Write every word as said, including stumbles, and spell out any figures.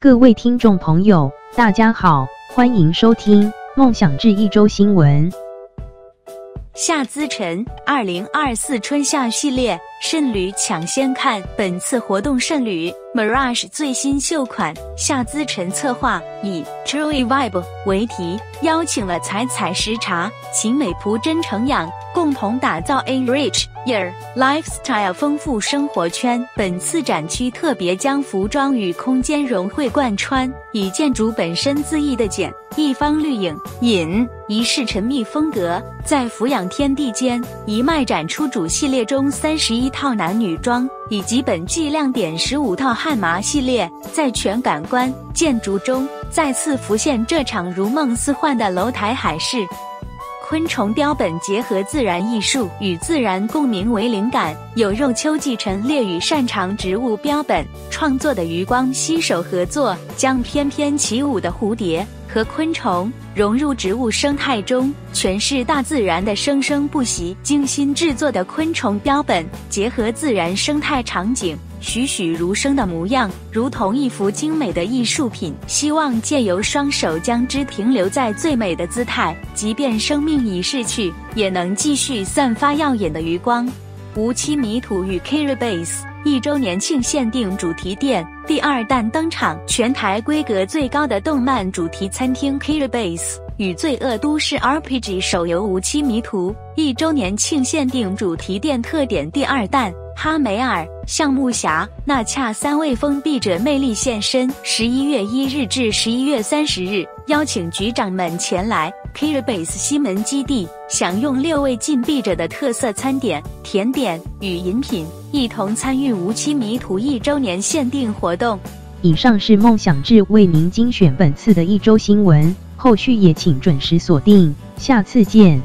各位听众朋友，大家好，欢迎收听《梦想志一周新闻》。夏资辰二零二四春夏系列，剩旅抢先看。本次活动剩旅 Mirage 最新秀款夏资辰策划，以 True Vibe 为题，邀请了彩彩时茶、秦美璞、真诚养，共同打造 Enrich Your Lifestyle 丰富生活圈。本次展区特别将服装与空间融会贯穿，以建筑本身自意的简一方绿影隐一世沉密风格，在俯仰天地间一脉展出主系列中三十一套男女装，以及本季亮点十五套汉麻系列，在全感官建筑中再次浮现这场如梦似幻的楼台海市。昆虫标本结合自然艺术与自然共鸣为灵感，有肉秋季陈列与擅长植物标本创作的余光携手合作，将翩翩起舞的蝴蝶和昆虫融入植物生态中，诠释大自然的生生不息。精心制作的昆虫标本结合自然生态场景，栩栩如生的模样，如同一幅精美的艺术品。希望借由双手将之停留在最美的姿态，即便生命已逝去，也能继续散发耀眼的余光。无漆迷途与 KIRABASE 一周年庆限定主题店第二弹登场，全台规格最高的动漫主题餐厅 KIRABASE。与罪恶都市 R P G 手游无期迷途一周年庆限定主题店特点第二弹，哈梅尔、橡木侠、纳恰三位封闭者魅力现身。十一月一日至十一月三十日，邀请局长们前来 KIRABASE 西门基地，享用六位禁闭者的特色餐点、甜点与饮品，一同参与无期迷途一周年限定活动。以上是梦想志为您精选本次的一周新闻。后续也请准时锁定，下次见。